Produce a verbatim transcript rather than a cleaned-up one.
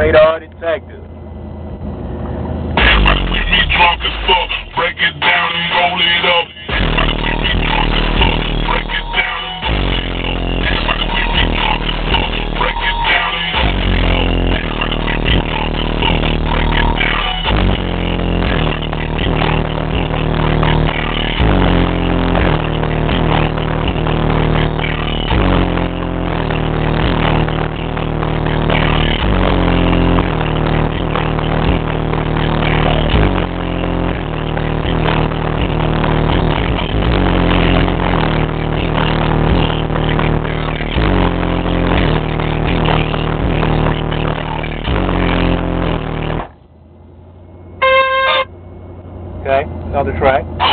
radar detector. We be drunk as fuck, break it down and roll it up. We be drunk as fuck, break it down and roll it up. We be drunk as fuck, break it down and roll it up. We be drunk as fuck, break it down and roll it up. We be drunk as fuck, break it down and roll it up. Another track.